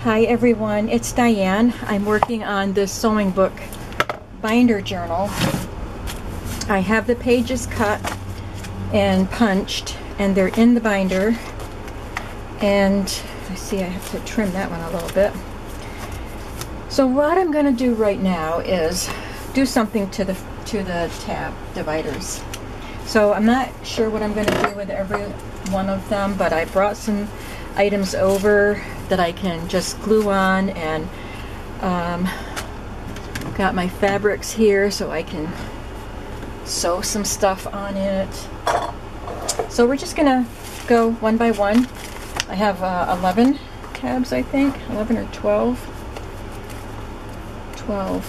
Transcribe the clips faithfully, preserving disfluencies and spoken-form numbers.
Hi everyone, it's Diane. I'm working on this sewing book binder journal. I have the pages cut and punched and they're in the binder. And I see I have to trim that one a little bit. So what I'm going to do right now is do something to the to the tab dividers. So I'm not sure what I'm going to do with every one of them, but I brought some items over that I can just glue on, and um, got my fabrics here so I can sew some stuff on it. So we're just gonna go one by one. I have uh, eleven tabs, I think, eleven or twelve, twelve.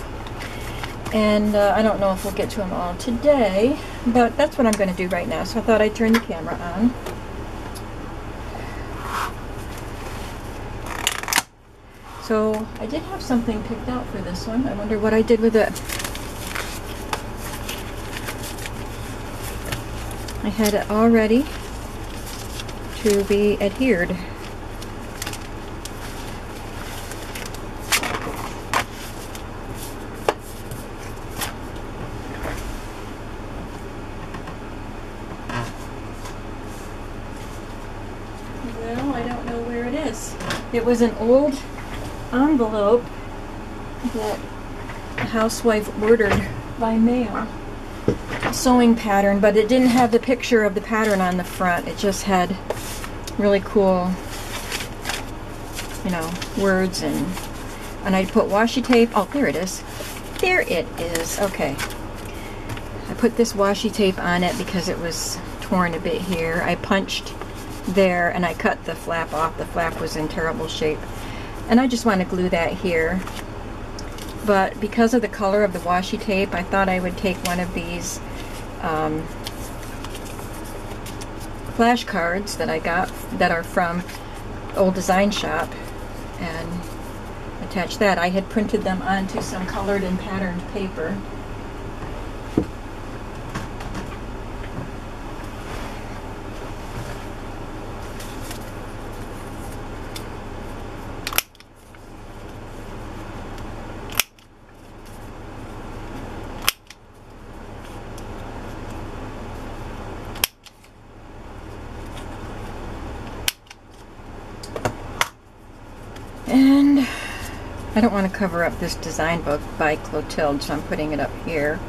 And uh, I don't know if we'll get to them all today, but that's what I'm gonna do right now. So I thought I'd turn the camera on. So I did have something picked out for this one. I wonder what I did with it. I had it all ready to be adhered. Well, I don't know where it is. It was an old envelope that the housewife ordered by mail, sewing pattern, but it didn't have the picture of the pattern on the front. It just had really cool, you know, words, and and I put washi tape. Oh, there it is. There it is. Okay. I put this washi tape on it because it was torn a bit here. I punched there and I cut the flap off. The flap was in terrible shape. And I just want to glue that here, but because of the color of the washi tape, I thought I would take one of these um, flashcards that I got that are from Old Design Shop and attach that. I had printed them onto some colored and patterned paper. And I don't want to cover up this design book by Clotilde, so I'm putting it up here.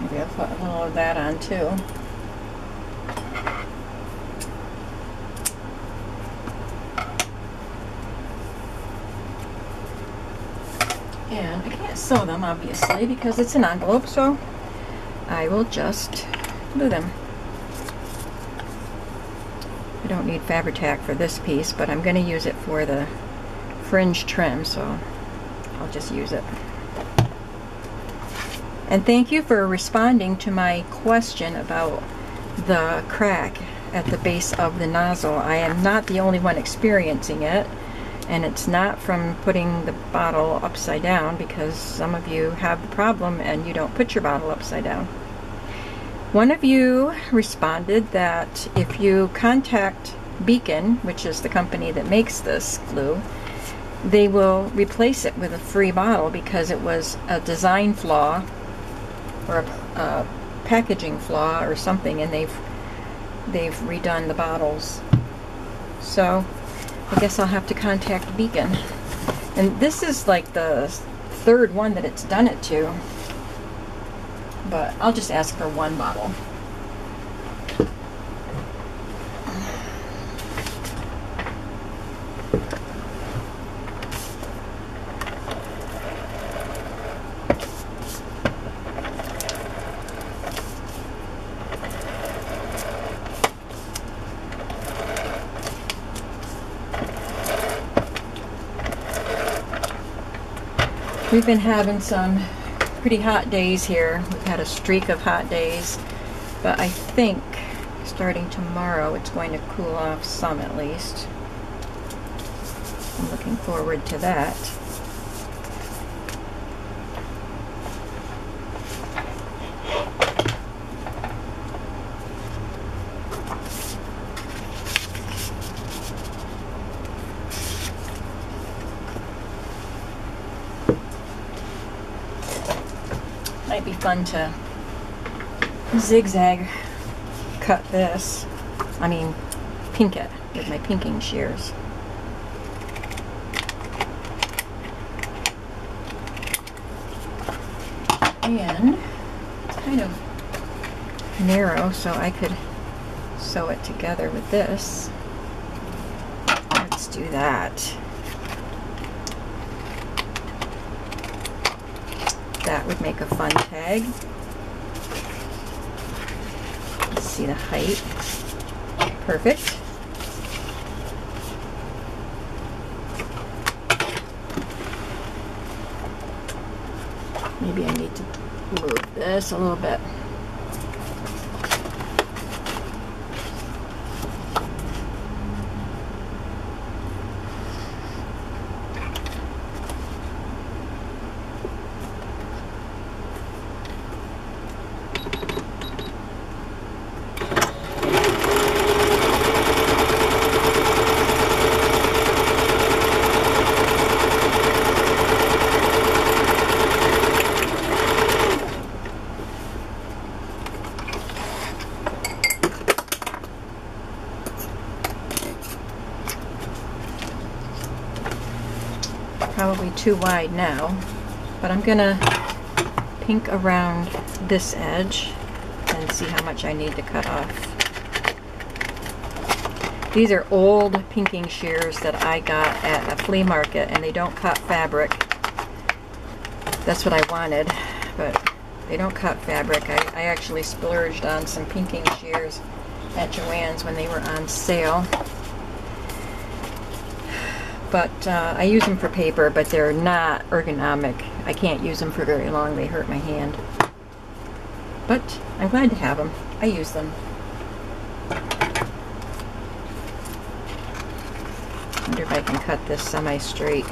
Maybe I'll put a little of that on too. And I can't sew them, obviously, because it's an envelope, so I will just glue them. I don't need Fabri-Tac for this piece, but I'm going to use it for the fringe trim, so I'll just use it. And thank you for responding to my question about the crack at the base of the nozzle. I am not the only one experiencing it, and it's not from putting the bottle upside down, because some of you have the problem and you don't put your bottle upside down. One of you responded that if you contact Beacon, which is the company that makes this glue, they will replace it with a free bottle because it was a design flaw or a, a packaging flaw or something, and they've they've redone the bottles. So I guess I'll have to contact Beacon. And this is like the third one that it's done it to. But I'll just ask for one bottle. We've been having some pretty hot days here. We've had a streak of hot days, but I think starting tomorrow it's going to cool off some at least. I'm looking forward to that. might be fun to zigzag cut this. I mean, pink it with my pinking shears. And it's kind of narrow, so I could sew it together with this. Let's do that. That would make a fun tag. Let's see the height. Perfect. Maybe I need to move this a little bit. Too wide now, but I'm gonna pink around this edge and see how much I need to cut off. These are old pinking shears that I got at a flea market, and they don't cut fabric. That's what I wanted, but they don't cut fabric. I, I actually splurged on some pinking shears at Joann's when they were on sale. But uh, I use them for paper, but they're not ergonomic. I can't use them for very long. They hurt my hand. But I'm glad to have them. I use them. I wonder if I can cut this semi-straight.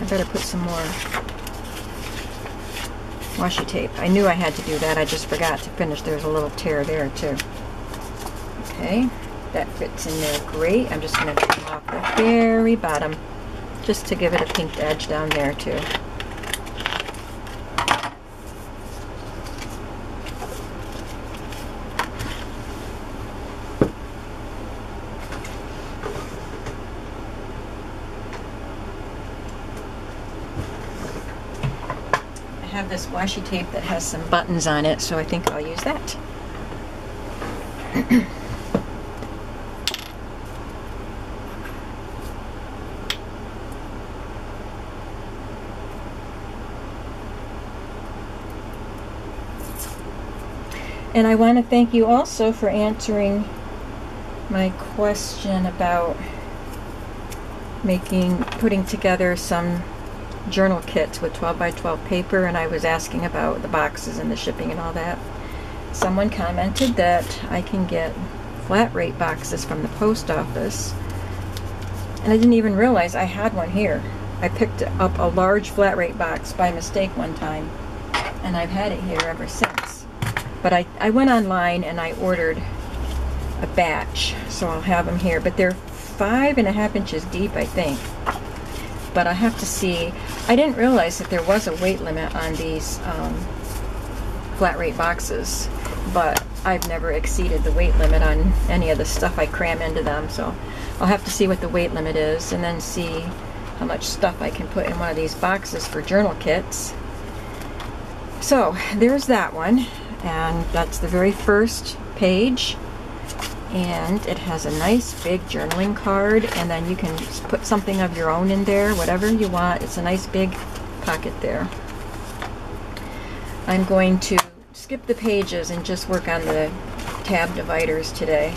I better put some more washi tape. I knew I had to do that, I just forgot to finish. There's a little tear there too. Okay, that fits in there great. I'm just going to trim off the very bottom just to give it a pink edge down there too. This washi tape that has some buttons on it, so I think I'll use that. And I want to thank you also for answering my question about making, putting together some journal kits with twelve by twelve paper, and I was asking about the boxes and the shipping and all that. Someone commented that I can get flat rate boxes from the post office, and I didn't even realize I had one here. I picked up a large flat rate box by mistake one time, and I've had it here ever since. But I, I went online and I ordered a batch, so I'll have them here. But they're five and a half inches deep, I think. But I have to see. I didn't realize that there was a weight limit on these um, flat rate boxes, but I've never exceeded the weight limit on any of the stuff I cram into them, so I'll have to see what the weight limit is and then see how much stuff I can put in one of these boxes for journal kits. So there's that one, and that's the very first page. And it has a nice big journaling card, and then you can put something of your own in there, whatever you want. It's a nice big pocket there. I'm going to skip the pages and just work on the tab dividers today.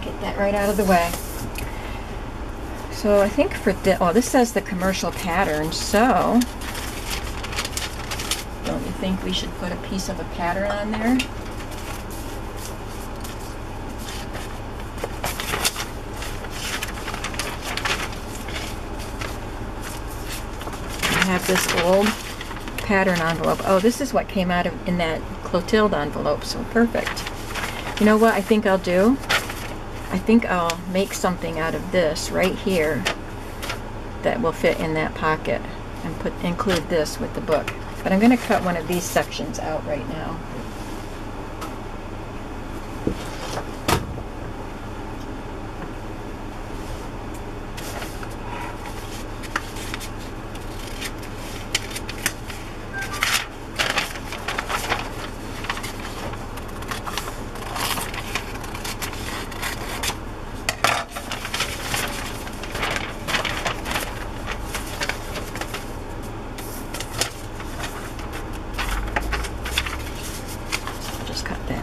Get that right out of the way. So I think for this, oh, this says the commercial pattern, so don't you think we should put a piece of a pattern on there? have this old pattern envelope. Oh, this is what came out of in that Clotilde envelope, so perfect. You know what I think I'll do? I think I'll make something out of this right here that will fit in that pocket and put include this with the book. But I'm going to cut one of these sections out right now.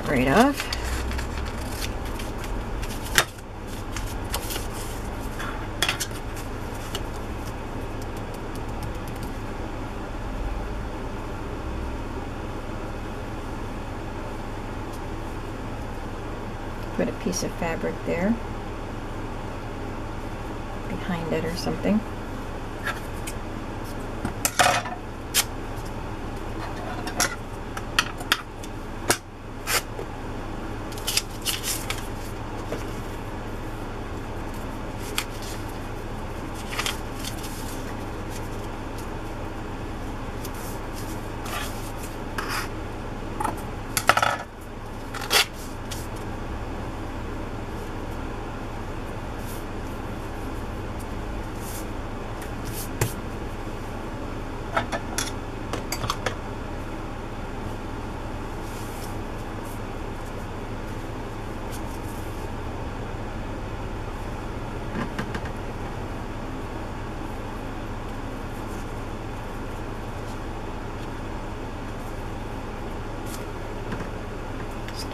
Right off. Put a piece of fabric there behind it or something.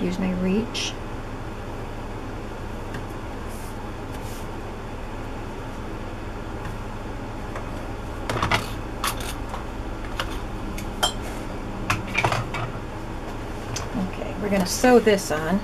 Use my reach. Okay, we're going to sew this on.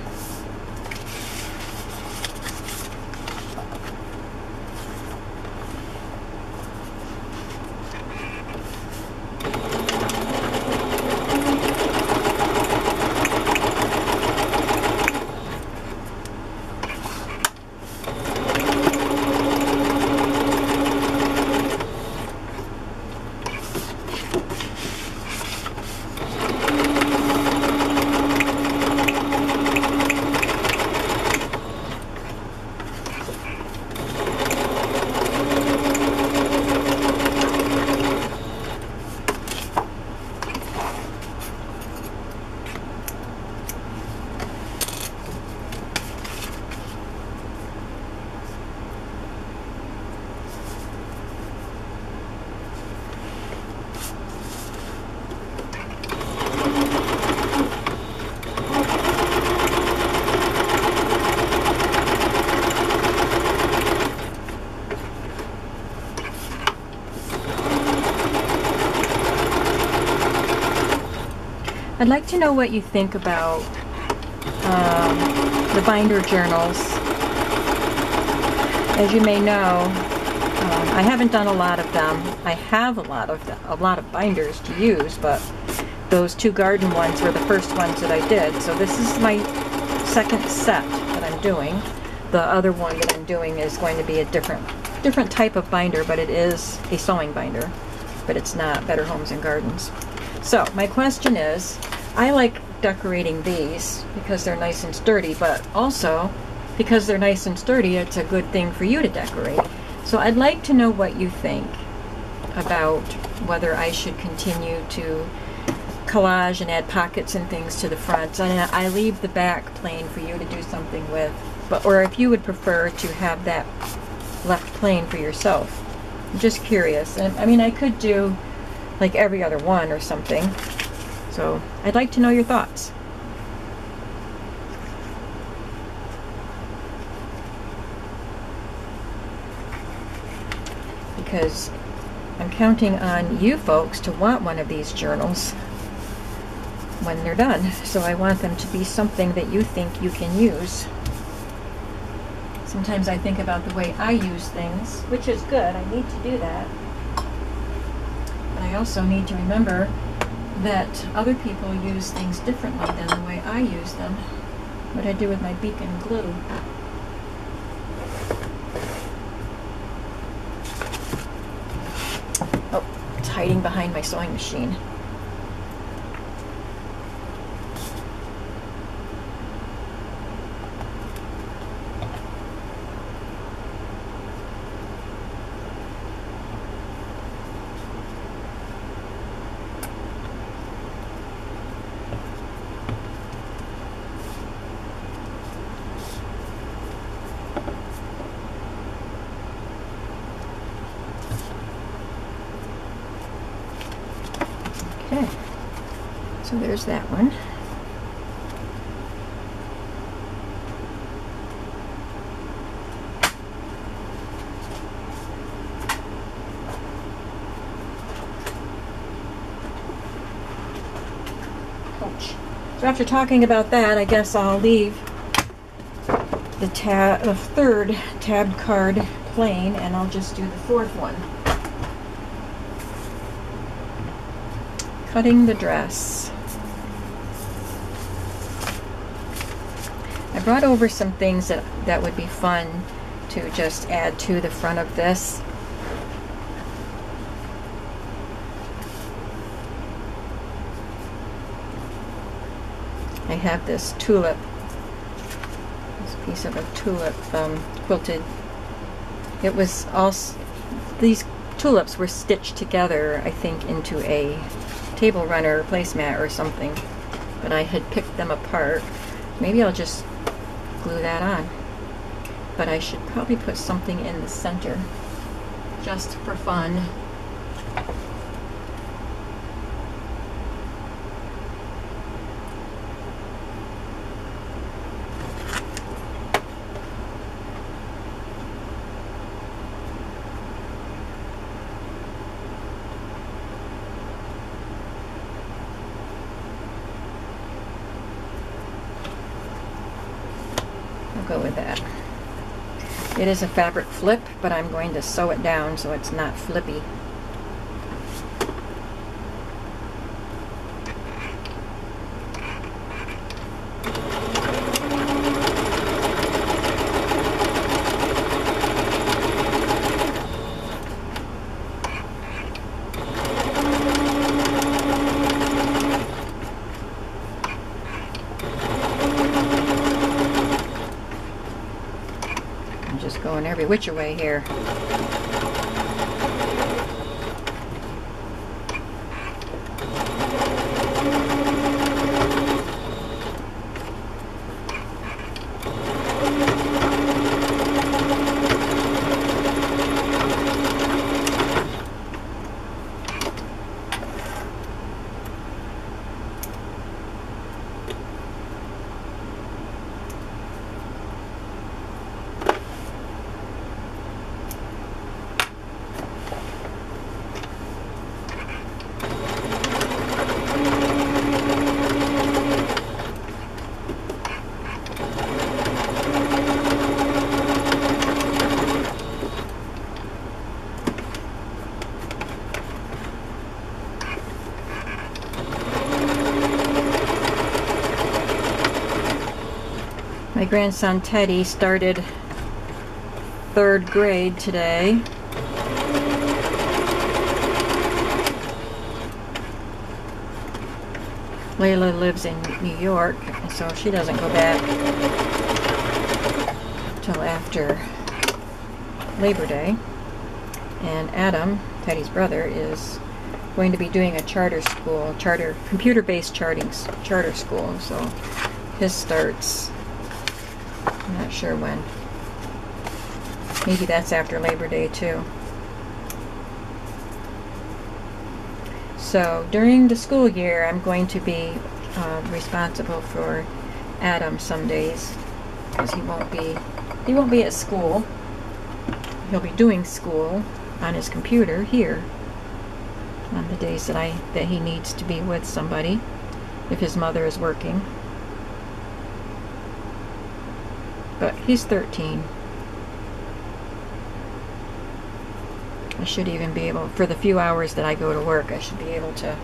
I'd like to know what you think about um, the binder journals. As you may know, um, I haven't done a lot of them. I have a lot of them, a lot of binders to use, but those two garden ones were the first ones that I did. So this is my second set that I'm doing. The other one that I'm doing is going to be a different, different type of binder, but it is a sewing binder. But it's not Better Homes and Gardens. So my question is, I like decorating these because they're nice and sturdy, but also because they're nice and sturdy, it's a good thing for you to decorate. So I'd like to know what you think about whether I should continue to collage and add pockets and things to the front. And I leave the back plain for you to do something with, but or if you would prefer to have that left plain for yourself. I'm just curious. And I mean, I could do like every other one or something. So I'd like to know your thoughts. Because I'm counting on you folks to want one of these journals when they're done. So I want them to be something that you think you can use. Sometimes I think about the way I use things, which is good. I need to do that. also need to remember that other people use things differently than the way I use them. What I do with my Beacon glue. Oh, it's hiding behind my sewing machine. So there's that one. Ouch. So after talking about that, I guess I'll leave the tab, the third tabbed card plain, and I'll just do the fourth one. Cutting the dress. I brought over some things that, that would be fun to just add to the front of this. I have this tulip, this piece of a tulip um, quilted. It was all, these tulips were stitched together, I think, into a table runner or placemat or something, but I had picked them apart. Maybe I'll just glue that on, but I should probably put something in the center just for fun. Go with that. It is a fabric flip, but I'm going to sew it down so it's not flippy. Every which way here. My grandson Teddy started third grade today. Layla lives in New York, so she doesn't go back till after Labor Day. And Adam, Teddy's brother, is going to be doing a charter school, charter computer-based charting charter school. So his starts. I'm not sure when. Maybe that's after Labor Day too. So during the school year, I'm going to be uh, responsible for Adam some days because he won't be he won't be at school. He'll be doing school on his computer here on the days that I that he needs to be with somebody if his mother is working. But he's thirteen. I should even be able, for the few hours that I go to work, I should be able to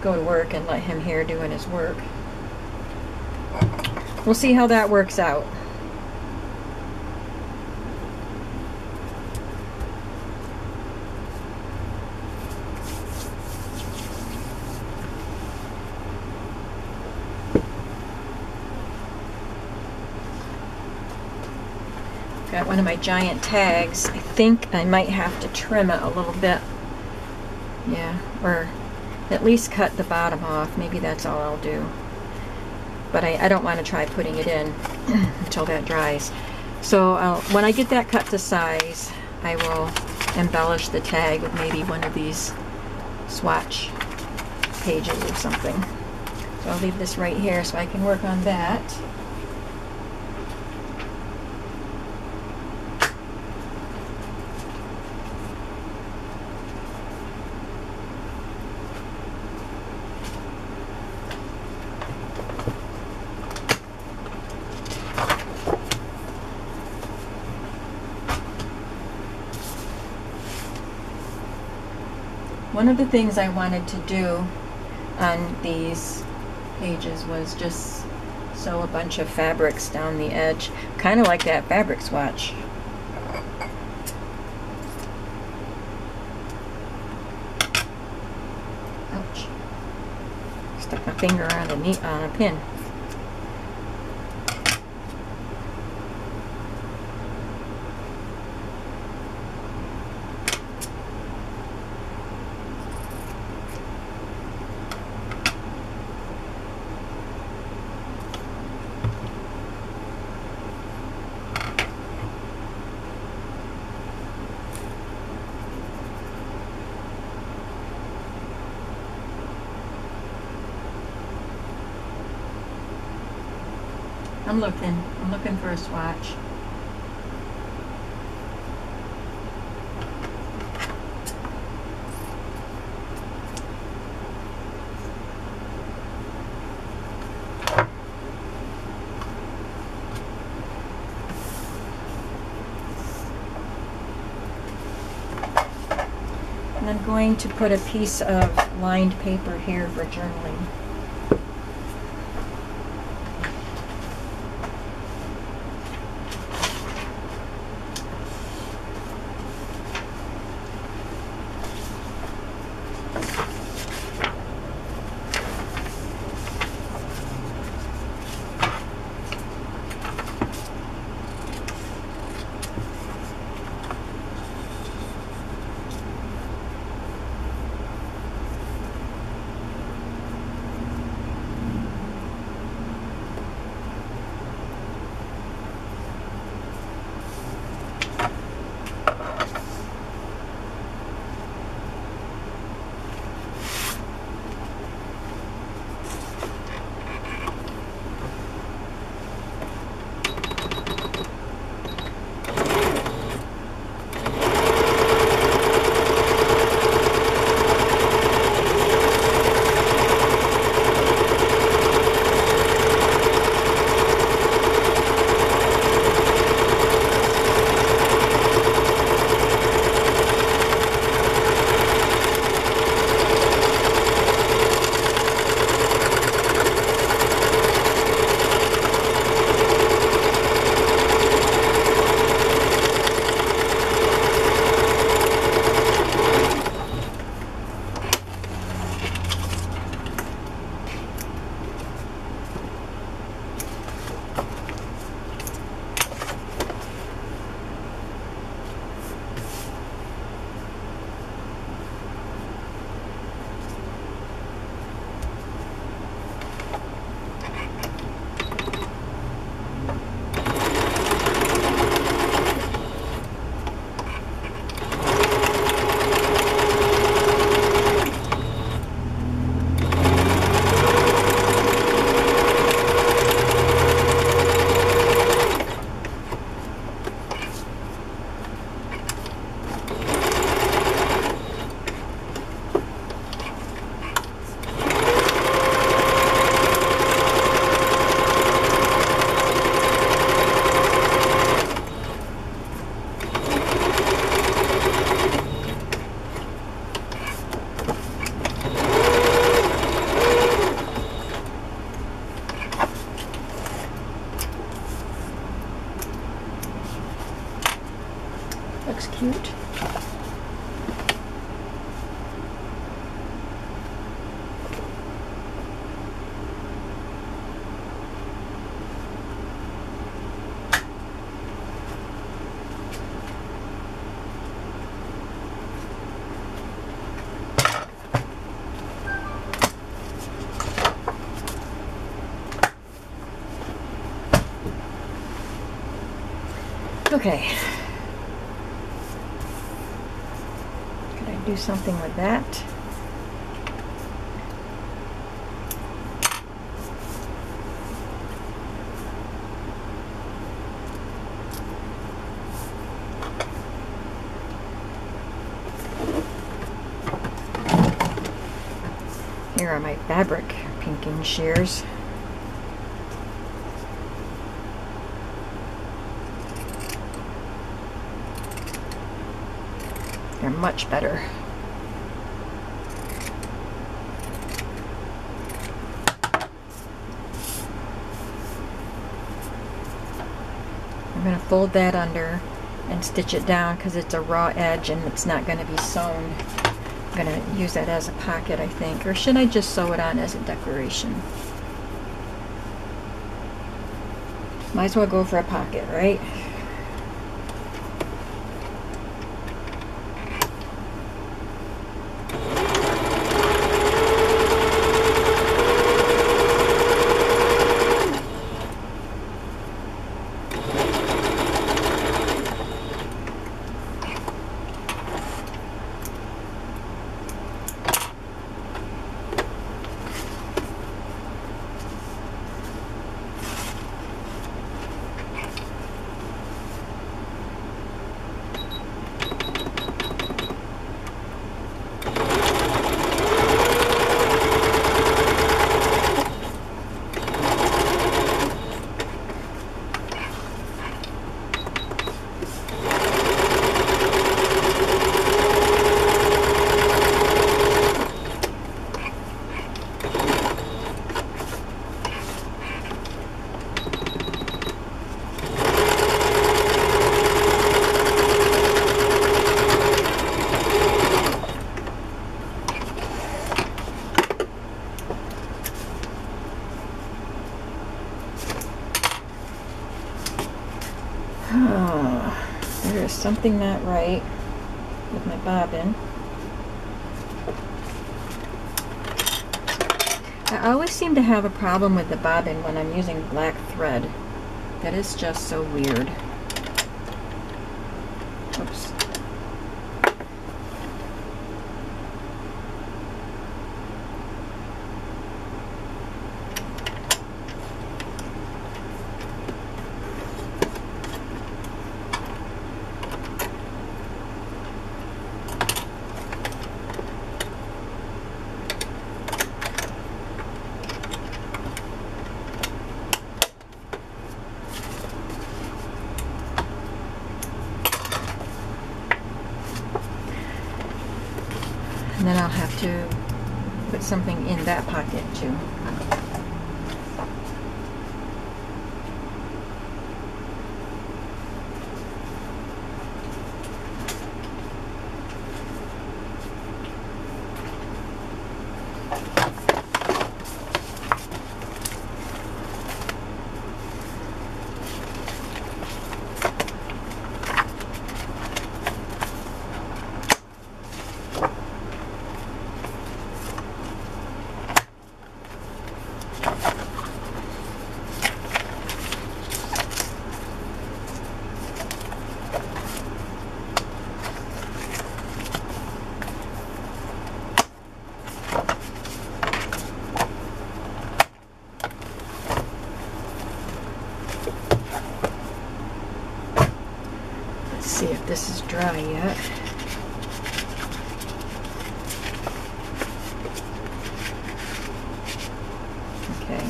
go to work and let him here doing his work. We'll see how that works out. Got one of my giant tags. I think I might have to trim it a little bit. Yeah, or at least cut the bottom off. Maybe that's all I'll do. But I, I don't want to try putting it in until that dries. So I'll, when I get that cut to size, I will embellish the tag with maybe one of these swatch pages or something. So I'll leave this right here so I can work on that. One of the things I wanted to do on these pages was just sew a bunch of fabrics down the edge, kind of like that fabric swatch. Ouch. Stuck my finger on a, knee, on a pin. I'm looking. I'm looking for a swatch. And I'm going to put a piece of lined paper here for journaling. Okay. Could I do something with that? Here are my fabric pinking shears. They're much better. I'm going to fold that under and stitch it down because it's a raw edge and it's not going to be sewn. I'm going to use that as a pocket, I think. Or should I just sew it on as a decoration? Might as well go for a pocket, right? Something not right with my bobbin. I always seem to have a problem with the bobbin when I'm using black thread. That is just so weird. Oops. And then I'll have to put something in that pocket too. This is dry yet. Okay,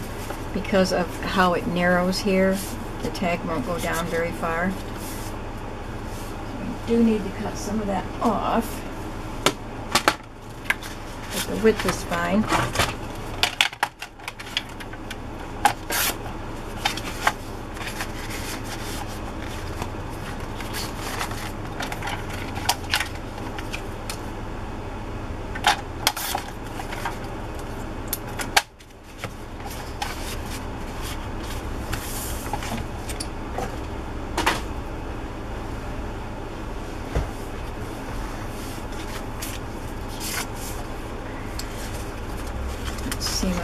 because of how it narrows here, the tag won't go down very far. I do need to cut some of that off, but the width is fine.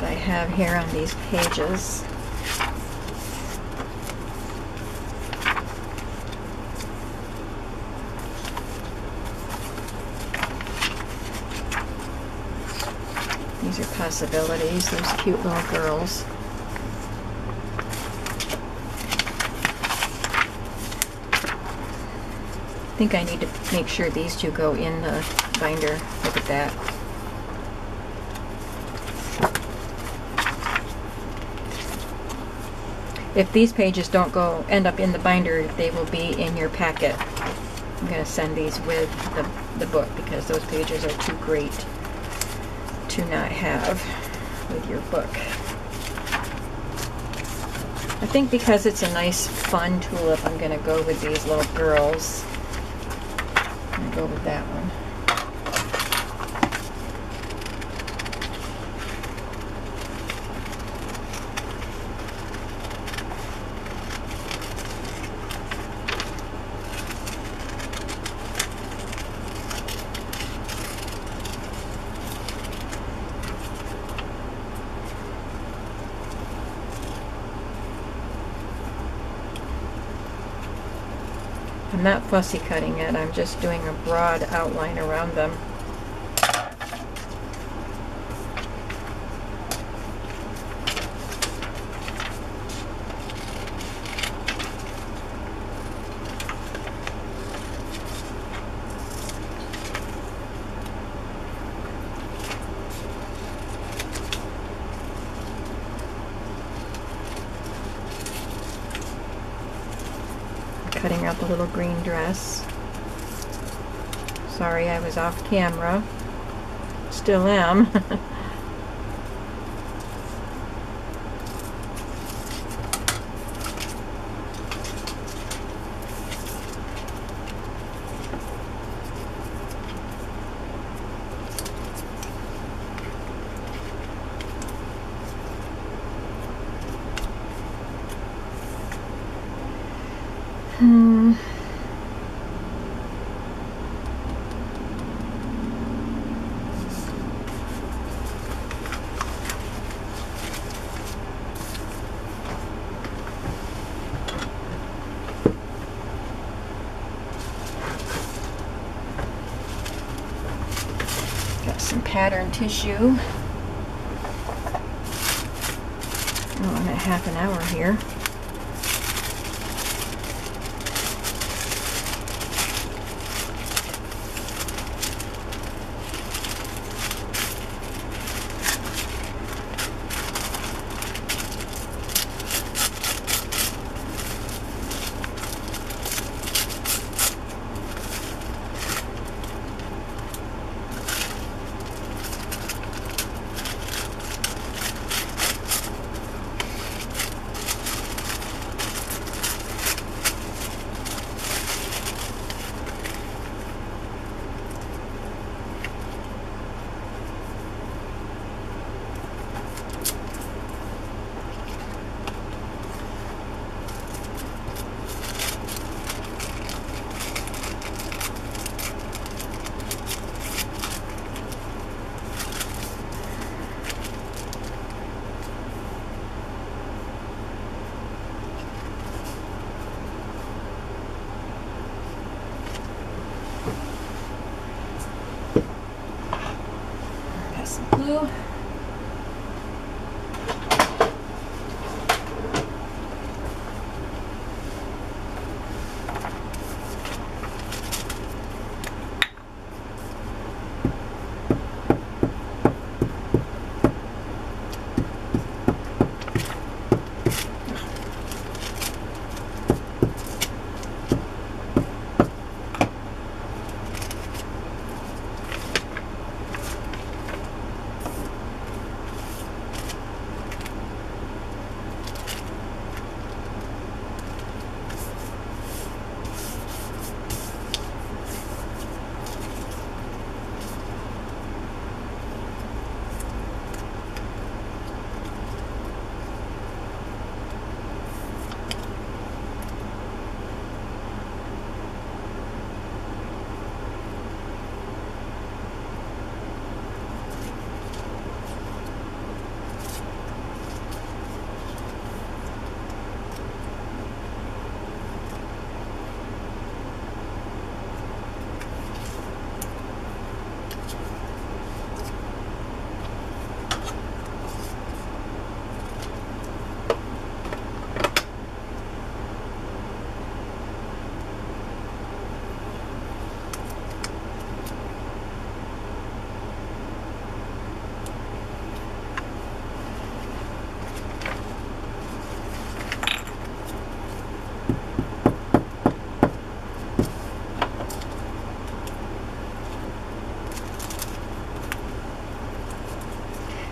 Have here on these pages. These are possibilities, those cute little girls. I think I need to make sure these two go in the binder. Look at that. If these pages don't go end up in the binder, they will be in your packet. I'm going to send these with the, the book because those pages are too great to not have with your book. I think because it's a nice fun tulip, I'm going to go with these little girls. I'm going to go with that one. I'm not fussy cutting it, I'm just doing a broad outline around them. Cutting out the little green dress. Sorry, I was off camera. Still am. Hmm. Got some pattern tissue. Oh, I'm at half an hour here.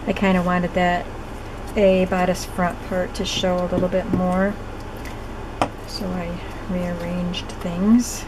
I kind of wanted that A bodice front part to show a little bit more. So I rearranged things.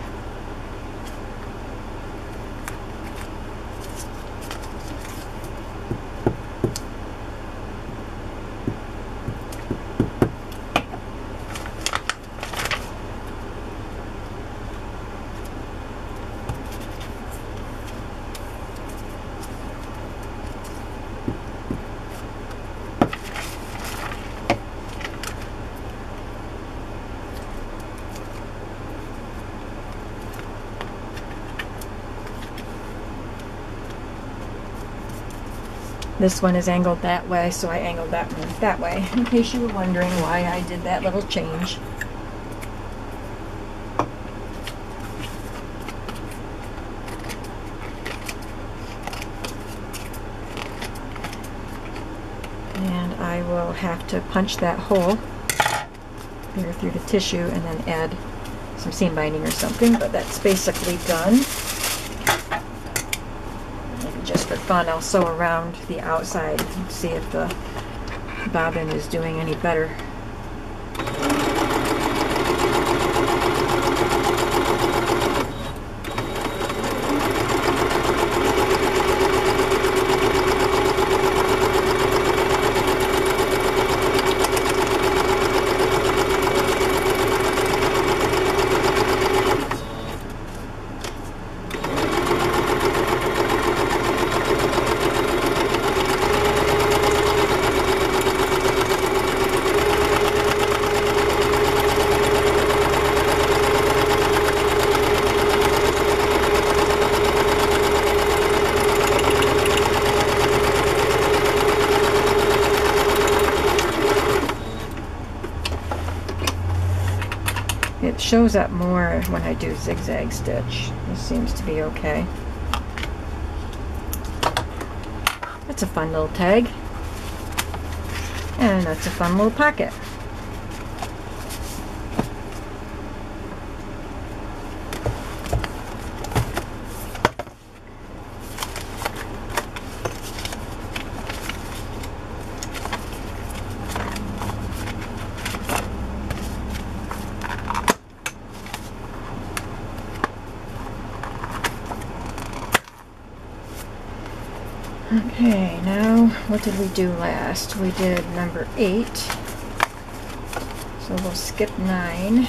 This one is angled that way, so I angled that one that way, in case you were wondering why I did that little change. And I will have to punch that hole here through the tissue and then add some seam binding or something, but that's basically done. For fun, I'll sew around the outside and see if the bobbin is doing any better. Shows up more when I do zigzag stitch. This seems to be okay. That's a fun little tag. And that's a fun little pocket. Okay, now what did we do last? We did number eight, so we'll skip nine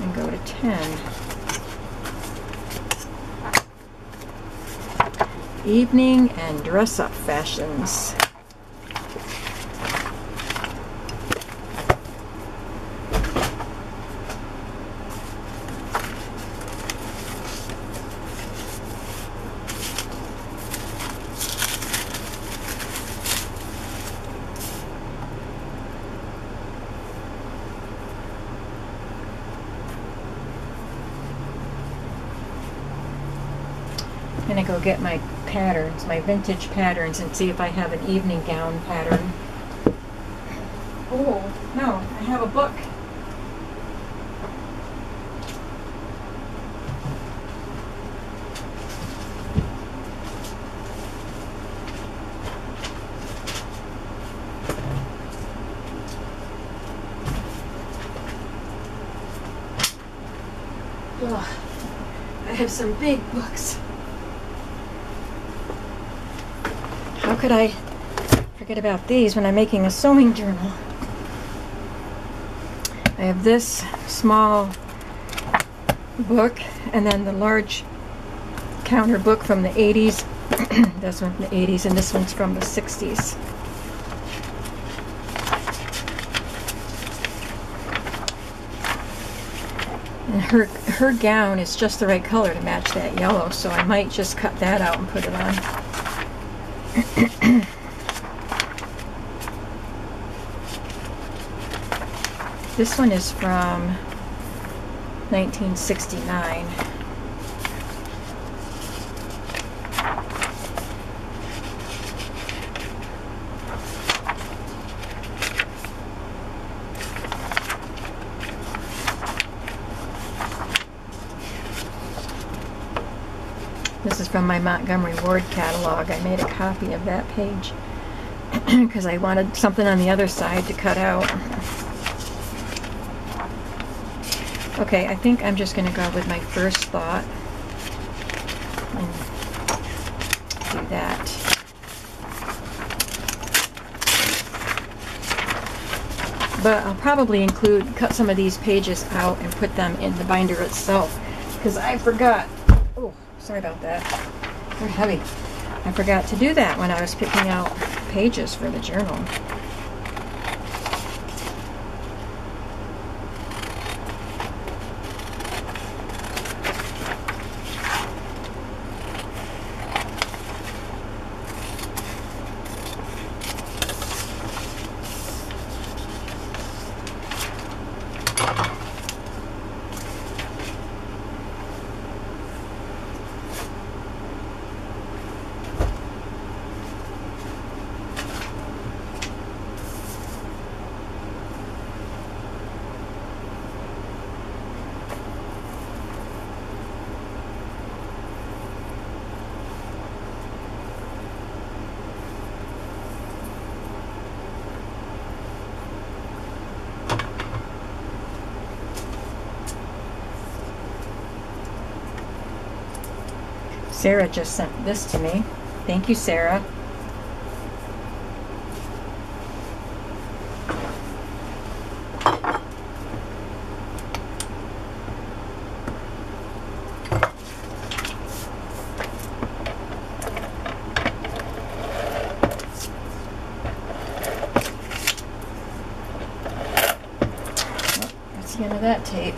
and go to ten. Evening and dress-up fashions. Get my patterns, my vintage patterns, and see if I have an evening gown pattern. Oh, no, I have a book. Ugh, I have some big books. Could I forget about these when I'm making a sewing journal? I have this small book and then the large counter book from the eighties. This one from the eighties and this one's from the sixties. And her, her gown is just the right color to match that yellow, so I might just cut that out and put it on. This one is from nineteen sixty-nine. from my Montgomery Ward catalog. I made a copy of that page because I wanted something on the other side to cut out. Okay, I think I'm just going to go with my first thought and do that. But I'll probably include, cut some of these pages out and put them in the binder itself, because I forgot, oh, sorry about that, they're heavy. I forgot to do that when I was picking out pages for the journal. Sarah just sent this to me. Thank you, Sarah. That's the end of that tape.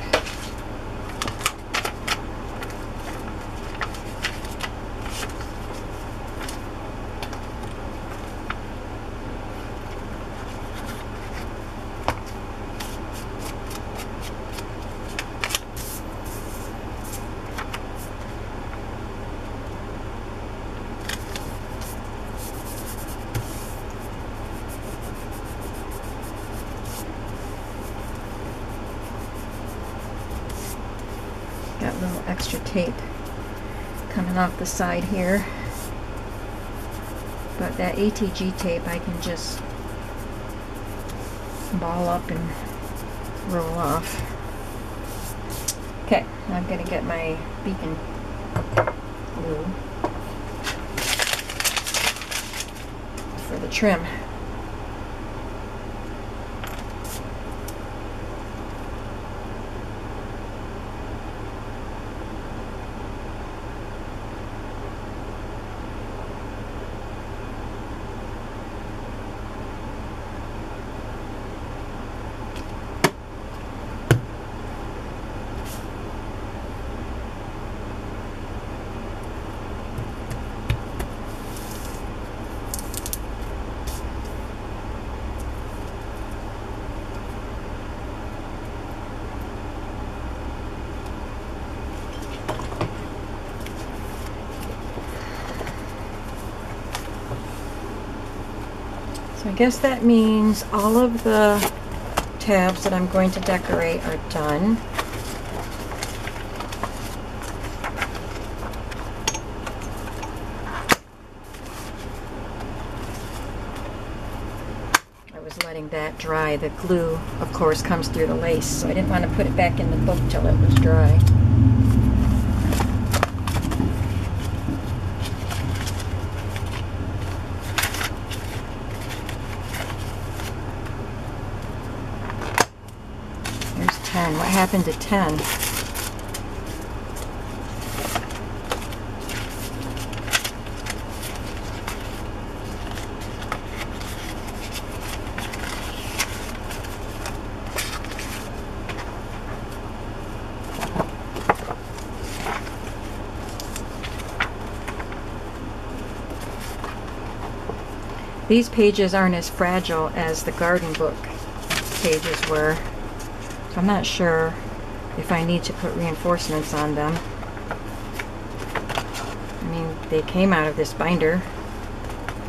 Tape coming off the side here, but that A T G tape I can just ball up and roll off. Okay, I'm gonna get my Beacon glue for the trim. I guess that means all of the tabs that I'm going to decorate are done. I was letting that dry. The glue, of course, comes through the lace, so I didn't want to put it back in the book till it was dry. What happened to ten? These pages aren't as fragile as the garden book pages were. So I'm not sure if I need to put reinforcements on them. I mean, they came out of this binder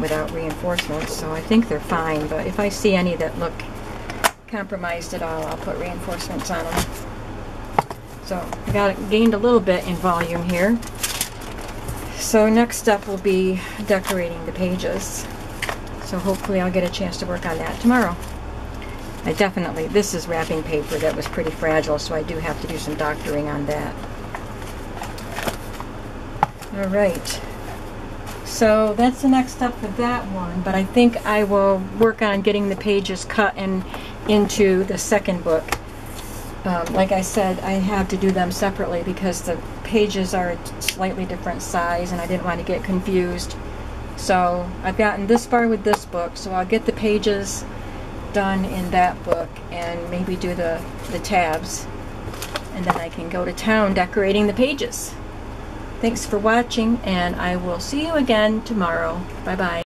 without reinforcements, so I think they're fine, but if I see any that look compromised at all, I'll put reinforcements on them. So I got gained a little bit in volume here. So next step will be decorating the pages. So hopefully I'll get a chance to work on that tomorrow. I definitely, this is wrapping paper that was pretty fragile, so I do have to do some doctoring on that. All right. So that's the next step for that one, but I think I will work on getting the pages cut and into the second book. Um, like I said, I have to do them separately because the pages are a slightly different size and I didn't want to get confused. So I've gotten this far with this book, so I'll get the pages done in that book and maybe do the, the tabs, and then I can go to town decorating the pages. Thanks for watching, and I will see you again tomorrow. Bye-bye.